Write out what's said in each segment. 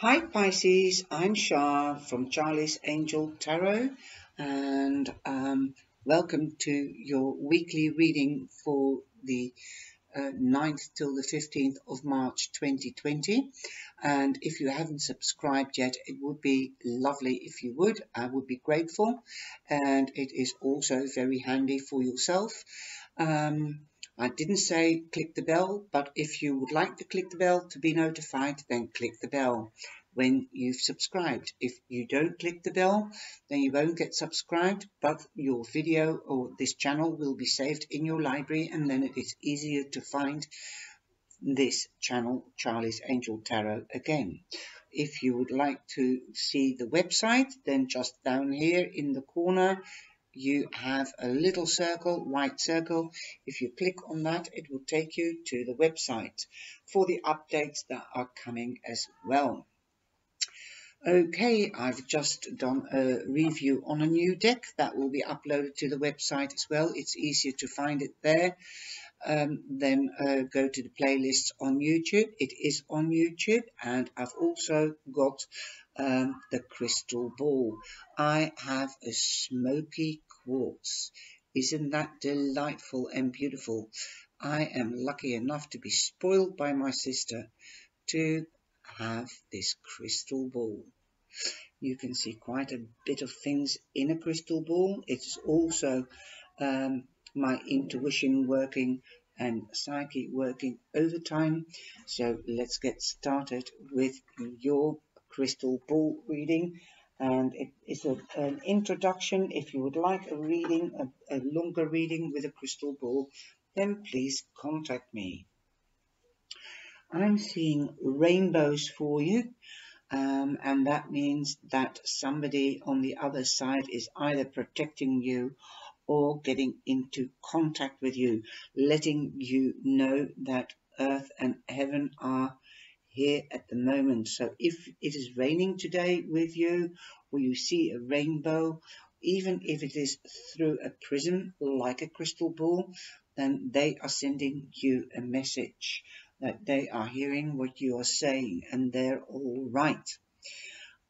Hi Pisces, I'm Shah from Charlie's Angel Tarot, and welcome to your weekly reading for the 9th till the 15th of March 2020. And if you haven't subscribed yet, it would be lovely if you would. I would be grateful, and it is also very handy for yourself. I didn't say click the bell, but if you would like to click the bell to be notified, then click the bell when you've subscribed. If you don't click the bell, then you won't get subscribed, but your video or this channel will be saved in your library, and then it is easier to find this channel, Charlie's Angel Tarot, again. If you would like to see the website, then just down here in the corner, you have a little circle, white circle. If you click on that, it will take you to the website for the updates that are coming as well. Okay, I've just done a review on a new deck that will be uploaded to the website as well. It's easier to find it there. Then go to the playlists on YouTube. It is on YouTube, and I've also got the crystal ball. I have a smoky quartz. Isn't that delightful and beautiful? I am lucky enough to be spoiled by my sister to have this crystal ball. You can see quite a bit of things in a crystal ball. It's also my intuition working and psyche working over time. So let's get started with your crystal ball reading, and it is an introduction. If you would like a reading, a longer reading with a crystal ball, then please contact me. I'm seeing rainbows for you, and that means that somebody on the other side is either protecting you or getting into contact with you, letting you know that earth and heaven are here at the moment. So if it is raining today with you, or you see a rainbow, even if it is through a prism like a crystal ball, then they are sending you a message that they are hearing what you are saying, and they're all right.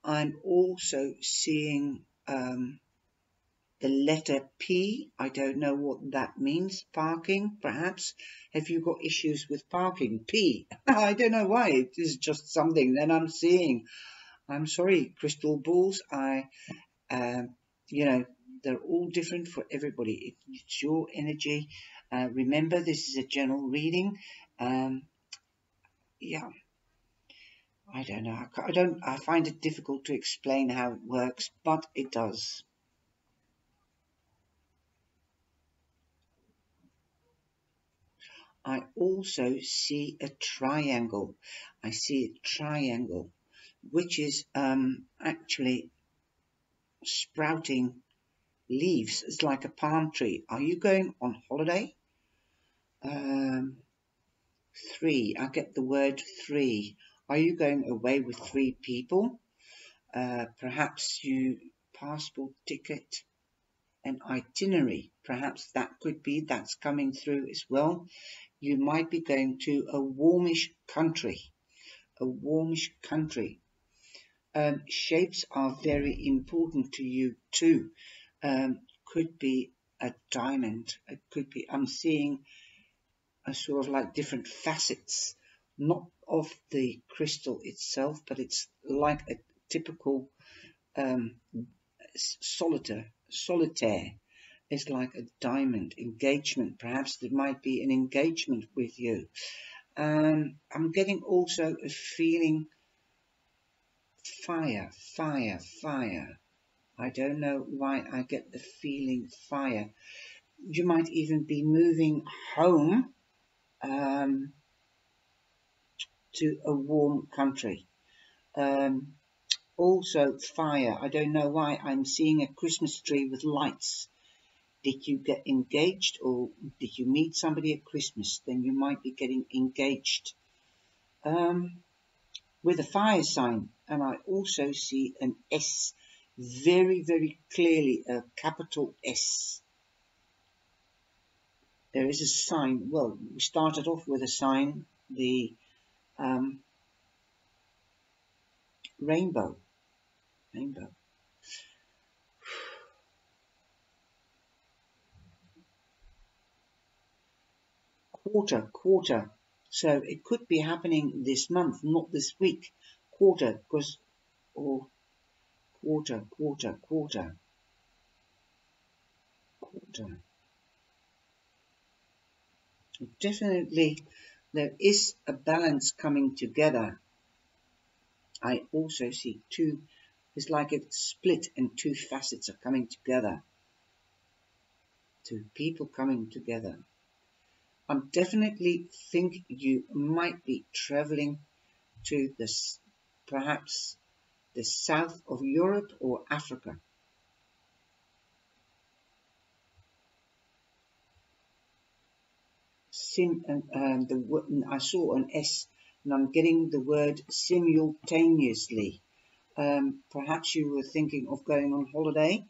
I'm also seeing the letter P. I don't know what that means. Parking, perhaps. Have you got issues with parking? P. I don't know why. It is just something that I'm seeing. I'm sorry, crystal balls. You know, they're all different for everybody. It's your energy. Remember, this is a general reading. Yeah, I don't know. I find it difficult to explain how it works, but it does. I also see a triangle. I see a triangle, which is actually sprouting leaves. It's like a palm tree. Are you going on holiday? Three. I get the word three. Are you going away with three people? Perhaps you passport, ticket, an itinerary. Perhaps that could be. That's coming through as well. You might be going to a warmish country. A warmish country. Shapes are very important to you too. Could be a diamond. It could be. I'm seeing sort of like different facets, not of the crystal itself, but it's like a typical solitaire. It's like a diamond. Engagement, perhaps there might be an engagement with you. I'm getting also a feeling fire. I don't know why I get the feeling fire. You might even be moving home to a warm country. Also fire. I don't know why I'm seeing a Christmas tree with lights. Did you get engaged, or did you meet somebody at Christmas? Then you might be getting engaged with a fire sign. And I also see an S very, very clearly, a capital S. There is a sign. Well, we started off with a sign, the rainbow. Quarter. So it could be happening this month, not this week. Quarter, because, or quarter. Definitely, there is a balance coming together. I also see two, it's like it's split and two facets are coming together. Two people coming together. I definitely think you might be traveling to this, perhaps the south of Europe or Africa. I saw an S and I'm getting the word simultaneously. Perhaps you were thinking of going on holiday,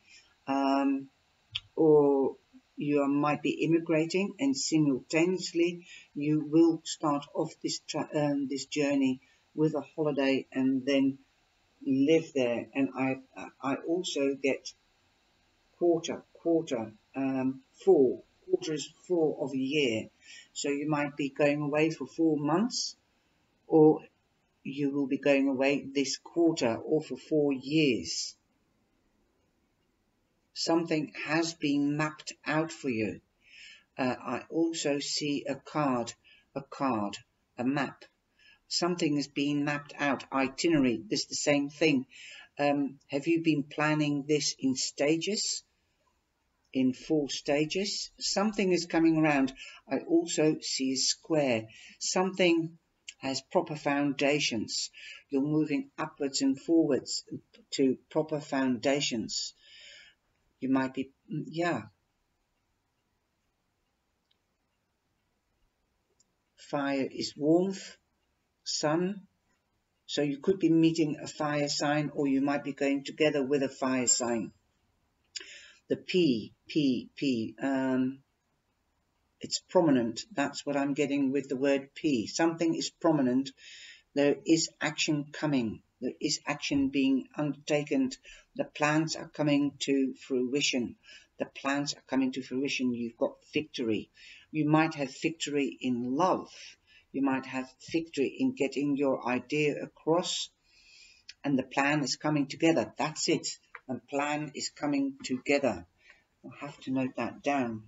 or you might be immigrating, and simultaneously you will start off this this journey with a holiday and then live there. And I also get quarter, 4. Quarter is 4 of a year. So you might be going away for 4 months, or you will be going away this quarter or for 4 years. Something has been mapped out for you. I also see a map. Something has been mapped out, itinerary, this is the same thing. Have you been planning this in stages? In 4 stages, something is coming around. I also see a square. Something has proper foundations. You're moving upwards and forwards to proper foundations. You might be, yeah. Fire is warmth, sun. So you could be meeting a fire sign, or you might be going together with a fire sign. The P, it's prominent. That's what I'm getting with the word P. Something is prominent. There is action coming. There is action being undertaken. The plans are coming to fruition. You've got victory. You might have victory in love. You might have victory in getting your idea across. And the plan is coming together. That's it. And plan is coming together. I'll have to note that down.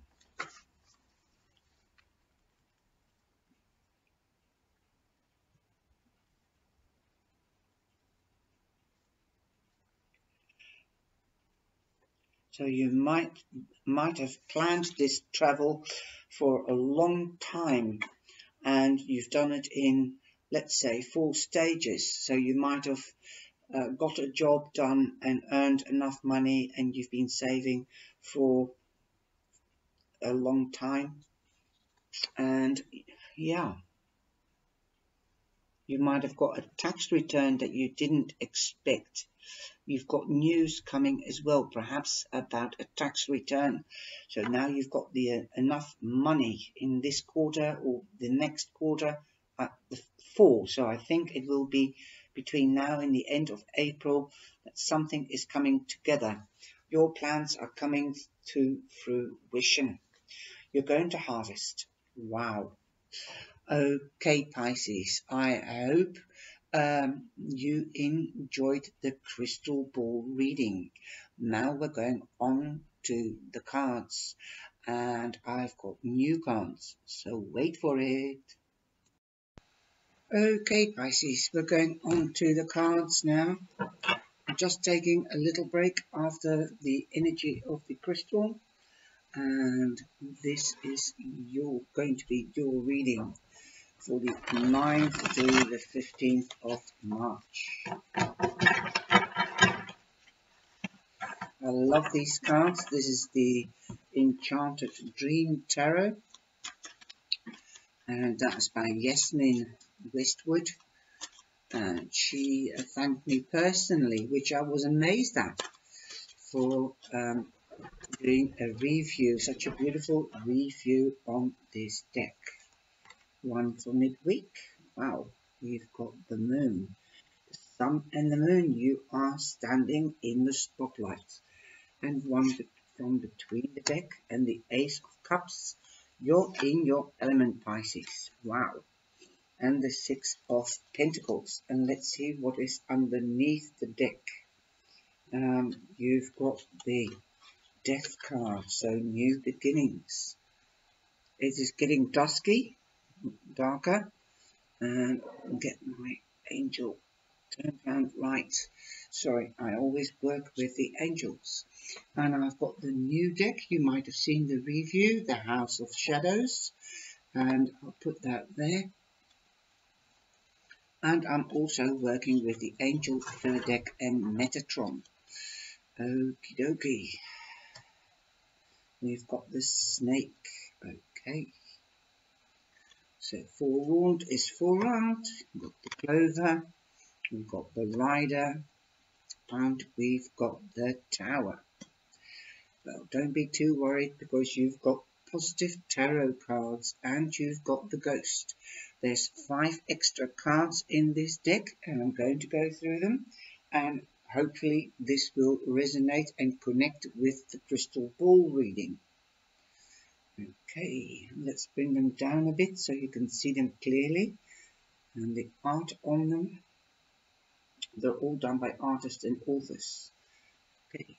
So you might have planned this travel for a long time, and you've done it in, let's say, 4 stages. So you might have got a job done and earned enough money, and you've been saving for a long time. And yeah, you might have got a tax return that you didn't expect. You've got news coming as well, perhaps about a tax return. So now you've got the enough money in this quarter or the next quarter, the 4. So I think it will be between now and the end of April that something is coming together. Your plans are coming to fruition. You're going to harvest. Wow. Okay, Pisces, I hope you enjoyed the crystal ball reading. Now we're going on to the cards, and I've got new cards, so wait for it. Okay, Pisces, we're going on to the cards now. I'm just taking a little break after the energy of the crystal, and this is going to be your reading for the 9th to the 15th of March. I love these cards. This is the Enchanted Dream Tarot, and that's by Yasmin Westwood, and she thanked me personally, which I was amazed at, for doing a review, such a beautiful review on this deck. One for midweek. Wow, we've got the moon, the Sun and the Moon, you are standing in the spotlight. And one from between the deck and the Ace of Cups, you're in your element, Pisces. Wow. And the Six of Pentacles. And let's see what is underneath the deck. You've got the Death card, so new beginnings. It is getting dusky, darker, and I'll get my angel turned around right. Sorry, I always work with the angels. And I've got the new deck. You might have seen the review, the House of Shadows, and I'll put that there. And I'm also working with the Angel Feather deck and Metatron. Okie dokie. We've got the snake. Okay. So forewarned is forearmed. We've got the clover. We've got the rider. And we've got the tower. Well, don't be too worried because you've got positive tarot cards and you've got the ghost. There's 5 extra cards in this deck and I'm going to go through them. And hopefully this will resonate and connect with the crystal ball reading. Okay, let's bring them down a bit so you can see them clearly. And the art on them, they're all done by artists and authors. Okay.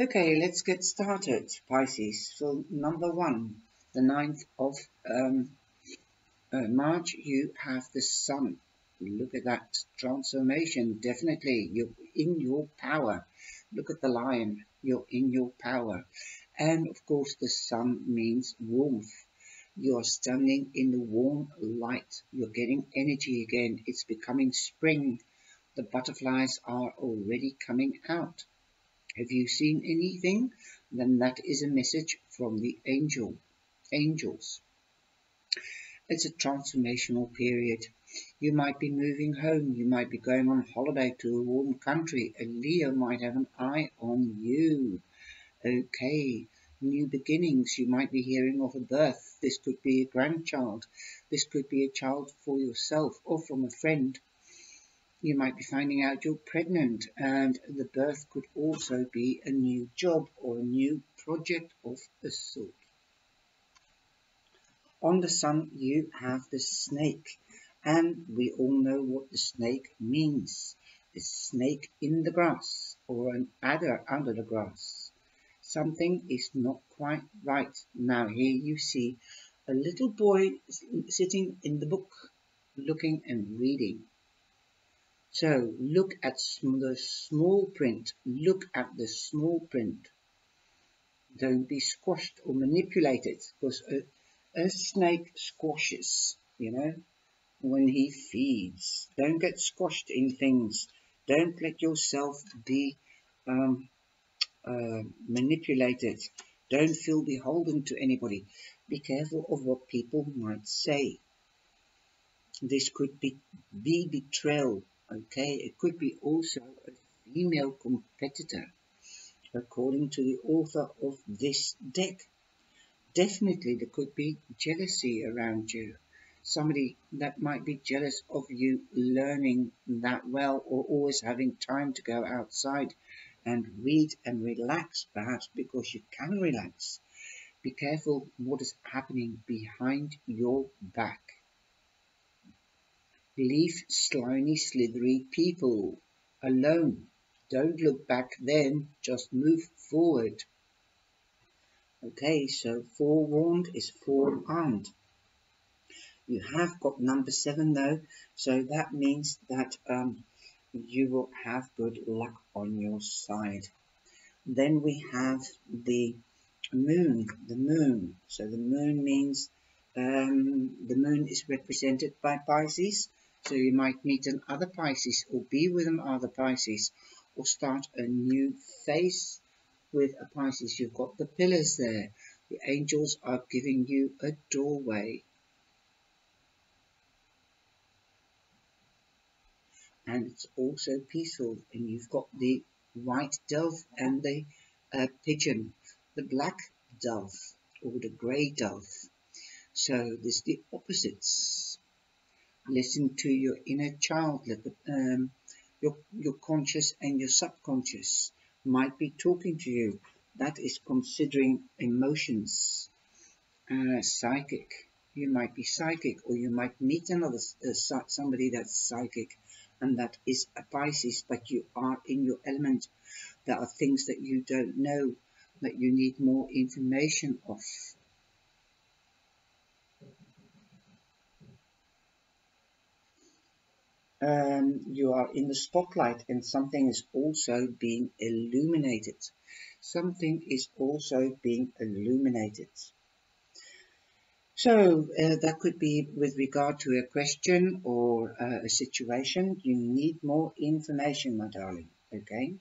Okay, let's get started, Pisces. So number 1, the 9th of March, you have the Sun. Look at that transformation. Definitely, you're in your power. Look at the lion. You're in your power. And of course, the sun means warmth. You're standing in the warm light. You're getting energy again. It's becoming spring. The butterflies are already coming out. Have you seen anything? Then that is a message from the angels. It's a transformational period. You might be moving home, you might be going on holiday to a warm country, a Leo might have an eye on you. Okay, new beginnings, you might be hearing of a birth. This could be a grandchild, this could be a child for yourself or from a friend. You might be finding out you're pregnant, and the birth could also be a new job or a new project of a sort. On the sun, you have the snake. And we all know what the snake means. A snake in the grass or an adder under the grass. Something is not quite right. Now here you see a little boy sitting in the book, looking and reading. So look at the small print. Look at the small print. Don't be squashed or manipulated, because a snake squashes, you know, when he feeds. Don't get squashed in things. Don't let yourself be manipulated. Don't feel beholden to anybody. Be careful of what people might say. This could be betrayal. Okay, it could be also a female competitor, according to the author of this deck. Definitely there could be jealousy around you. Somebody that might be jealous of you learning that well, or always having time to go outside and read and relax, perhaps because you can relax. Be careful what is happening behind your back. Leave slimy, slithery people alone. Don't look back then, just move forward. Okay, so forewarned is forearmed. You have got number 7 though, so that means that you will have good luck on your side. Then we have the moon, So the moon means the moon is represented by Pisces. So you might meet another Pisces or be with another Pisces or start a new phase with a Pisces. You've got the pillars there. The angels are giving you a doorway. And it's also peaceful, and you've got the white dove and the pigeon, the black dove or the grey dove. So there's the opposites. Listen to your inner child. Your conscious and your subconscious might be talking to you. That is considering emotions. Psychic. You might be psychic, or you might meet another somebody that's psychic, and that is a Pisces, but you are in your element. There are things that you don't know, that you need more information of. You are in the spotlight, and something is also being illuminated. Something is also being illuminated. So that could be with regard to a question or a situation. You need more information, my darling, okay?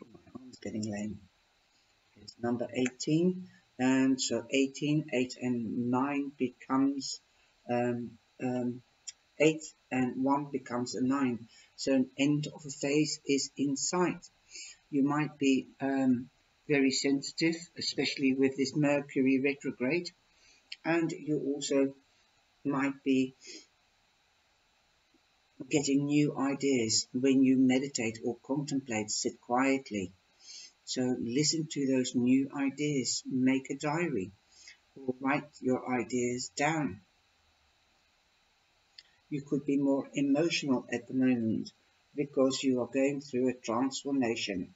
Oh, my arm's getting lame. It's number 18, and so 18, 8 and 9 becomes 8 and 1 becomes a 9. So an end of a phase is in sight. You might be very sensitive, especially with this Mercury retrograde, and you also might be getting new ideas when you meditate or contemplate. Sit quietly, so listen to those new ideas. Make a diary or write your ideas down. You could be more emotional at the moment because you are going through a transformation.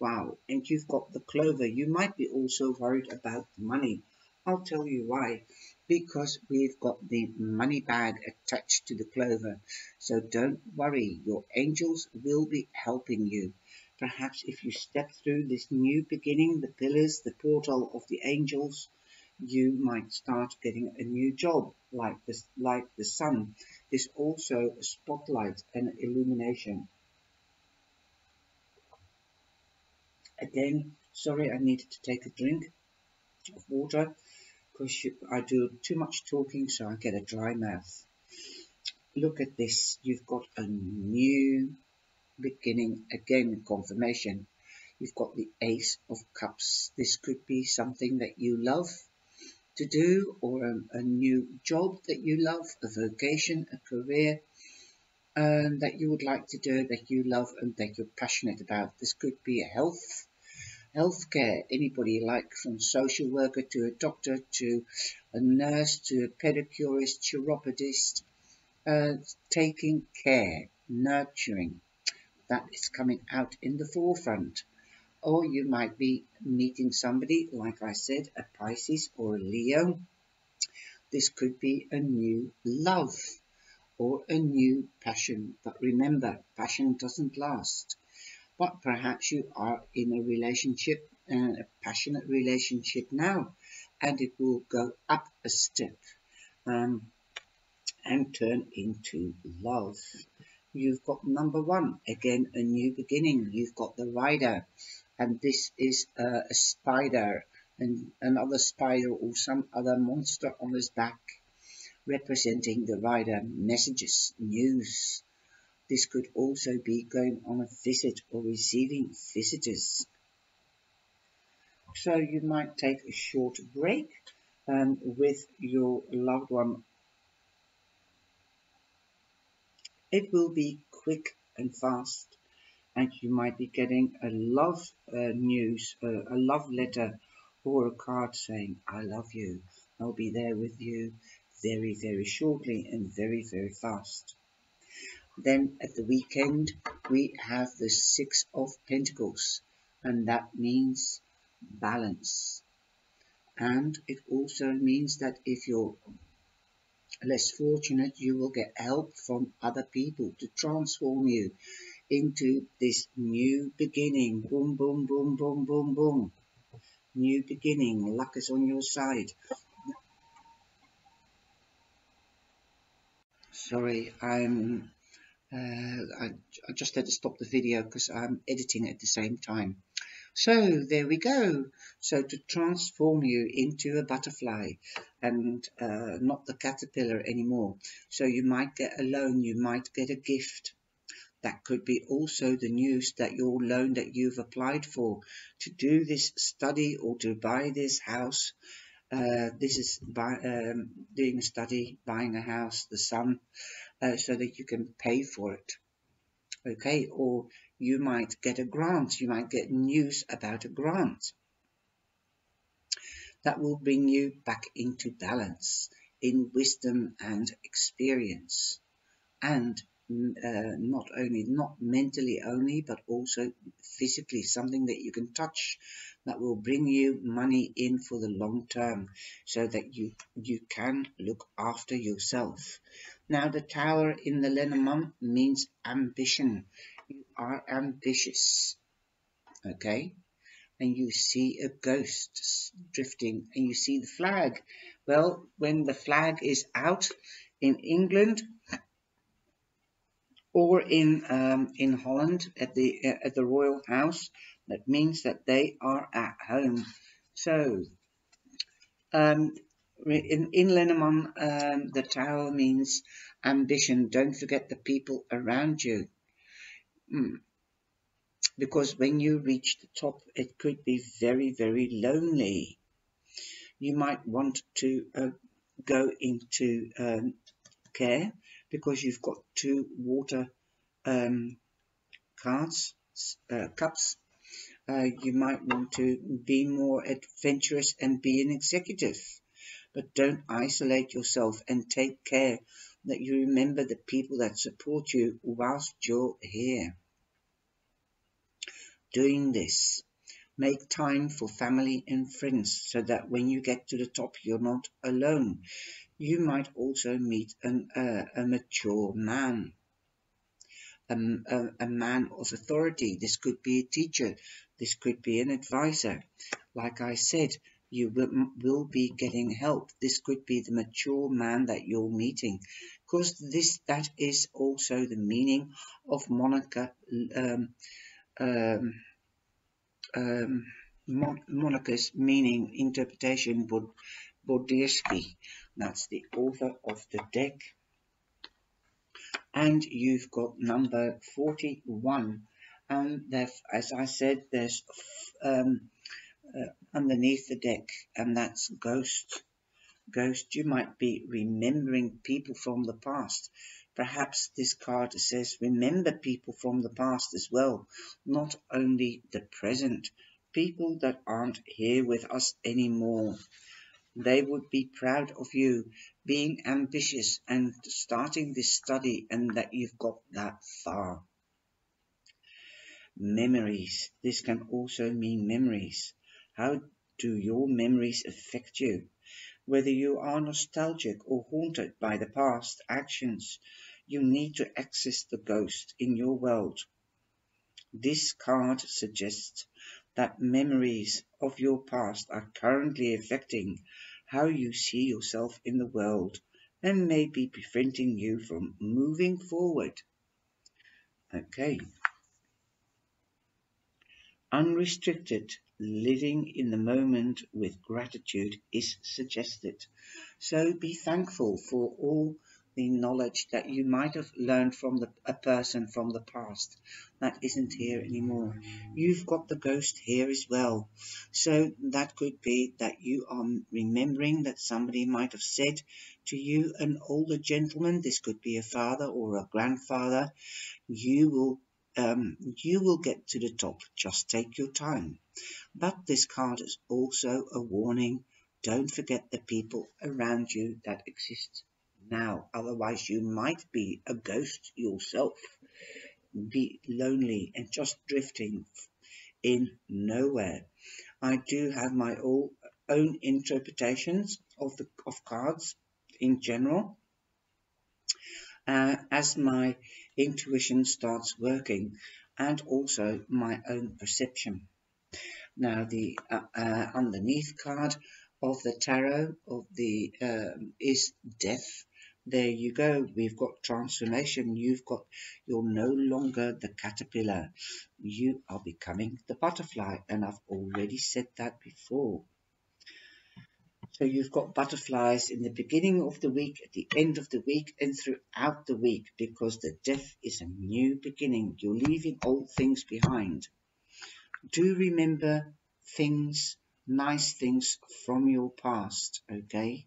Wow, and you've got the clover. You might be also worried about money. I'll tell you why. Because we've got the money bag attached to the clover. So don't worry, your angels will be helping you. Perhaps if you step through this new beginning, the pillars, the portal of the angels, you might start getting a new job like this, like the sun. There's also a spotlight and illumination. Again, sorry, I needed to take a drink of water because I do too much talking, so I get a dry mouth. Look at this. You've got a new beginning. Again, confirmation. You've got the Ace of Cups. This could be something that you love to do, or a new job that you love, a vocation, a career that you would like to do, that you love and that you're passionate about. This could be healthcare, anybody, like from social worker to a doctor to a nurse to a pedicurist, chiropodist, taking care, nurturing. That is coming out in the forefront. Or you might be meeting somebody, like I said, a Pisces or a Leo. This could be a new love or a new passion. But remember, passion doesn't last. But perhaps you are in a relationship, a passionate relationship now, and it will go up a step and turn into love. You've got number 1, again, a new beginning. You've got the Rider, and this is a spider, and another spider or some other monster on his back, representing the Rider. Messages, news. This could also be going on a visit or receiving visitors. So you might take a short break with your loved one. It will be quick and fast, and you might be getting a love news, a love letter or a card saying, I love you. I'll be there with you very, very shortly and very, very fast. Then at the weekend, we have the 6 of Pentacles, and that means balance. And it also means that if you're less fortunate, you will get help from other people to transform you into this new beginning. Boom, boom, boom, boom, boom, boom. New beginning. Luck is on your side. Sorry, I just had to stop the video because I'm editing at the same time. So there we go. So to transform you into a butterfly and not the caterpillar anymore. So you might get a loan, you might get a gift. That could be also the news that your loan that you've applied for to do this study or to buy this house This is doing a study, buying a house, the sun, so that you can pay for it. Okay, or you might get a grant, you might get news about a grant. That will bring you back into balance in wisdom and experience. And not only, not mentally only, but also physically, something that you can touch that will bring you money in for the long term, so that you can look after yourself. Now, the tower in the Lenormand means ambition. You are ambitious, okay? And you see a ghost drifting, and you see the flag. Well, when the flag is out in England or in Holland at the Royal House, that means that they are at home. So, in Lenormand, the tower means ambition. Don't forget the people around you. Because when you reach the top, it could be very, very lonely. You might want to go into care, because you've got two water cups. You might want to be more adventurous and be an executive. But don't isolate yourself, and take care that you remember the people that support you whilst you're here doing this. Make time for family and friends, so that when you get to the top, you're not alone. You might also meet a mature man, a man of authority. This could be a teacher. This could be an advisor. Like I said, you will be getting help. This could be the mature man that you're meeting, because that is also the meaning of Monica's meaning interpretation, Bordersky. That's the author of the deck. And you've got number 41, and as I said, there's underneath the deck, and that's ghost. Ghost, you might be remembering people from the past. Perhaps this card says remember people from the past as well, not only the present. People that aren't here with us anymore. They would be proud of you being ambitious and starting this study, and that you've got that far. Memories. This can also mean memories. How do your memories affect you? Whether you are nostalgic or haunted by the past actions, you need to access the ghost in your world. This card suggests that memories of your past are currently affecting how you see yourself in the world, and may be preventing you from moving forward. Okay. Unrestricted living in the moment with gratitude is suggested. So be thankful for all the knowledge that you might have learned from a person from the past that isn't here anymore. You've got the ghost here as well. So that could be that you are remembering that somebody might have said to you, an older gentleman, this could be a father or a grandfather, you will get to the top, just take your time. But this card is also a warning. Don't forget the people around you that exist now, otherwise you might be a ghost yourself, be lonely and just drifting in nowhere. I do have my own interpretations of cards in general, as my intuition starts working, and also my own perception. Now, the underneath card of the tarot is death. There you go. We've got transformation. You're no longer the caterpillar. You are becoming the butterfly, and I've already said that before. So you've got butterflies in the beginning of the week, at the end of the week, and throughout the week, because the death is a new beginning. You're leaving old things behind. Do remember things nice things from your past, okay?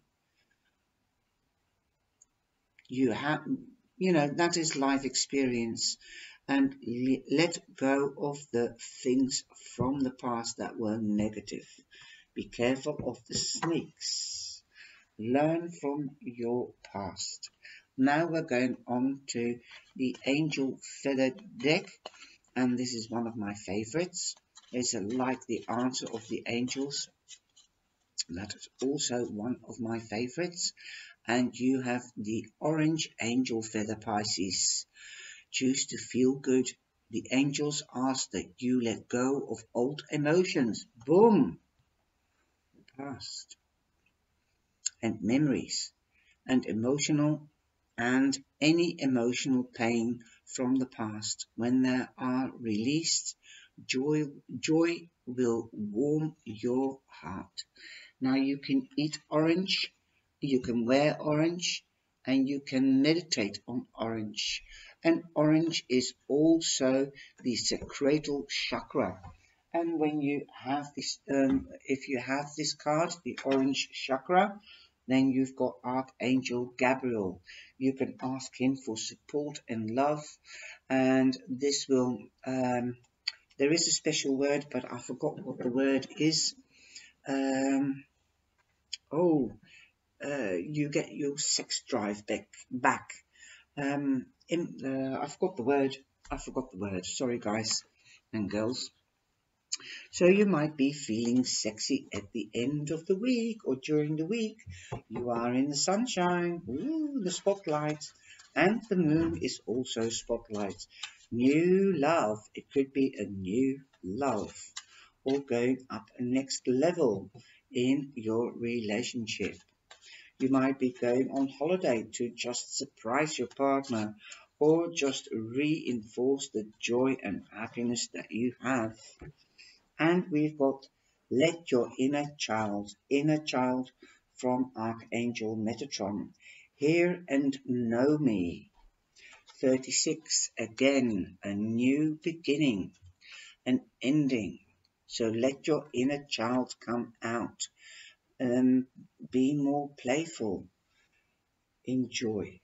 You have, you know, that is life experience. And let go of the things from the past that were negative. Be careful of the snakes. Learn from your past. Now we're going on to the Angel Feather deck. And this is one of my favorites. It's like the answer of the angels. That is also one of my favorites. And you have the orange angel feather, Pisces. Choose to feel good. The angels ask that you let go of old emotions. Boom! The past and memories and emotional and any emotional pain from the past. When they are released, joy will warm your heart. Now you can eat orange, you can wear orange, and you can meditate on orange. And orange is also the sacral chakra. And when you have this, if you have this card, the orange chakra, then you've got Archangel Gabriel. You can ask him for support and love. And this will, there is a special word, but I forgot what the word is. You get your sex drive back. I forgot the word. Sorry, guys and girls. So you might be feeling sexy at the end of the week or during the week. You are in the sunshine, ooh, the spotlight, and the moon is also spotlight. New love. It could be a new love or going up a next level in your relationship. You might be going on holiday to just surprise your partner or just reinforce the joy and happiness that you have. And we've got let your inner child from Archangel Metatron. Hear and know me. 36, again, a new beginning, an ending. So let your inner child come out. Be more playful. Enjoy.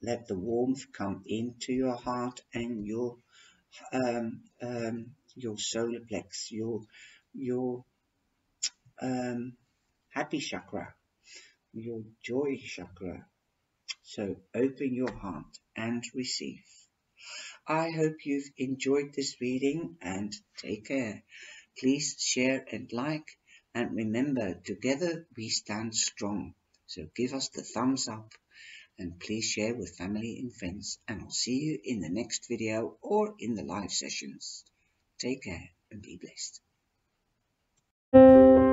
Let the warmth come into your heart and your solar plexus, your happy chakra, your joy chakra. So open your heart and receive. I hope you've enjoyed this reading and take care. Please share and like. And remember, together we stand strong. So give us the thumbs up and please share with family and friends. And I'll see you in the next video or in the live sessions. Take care and be blessed.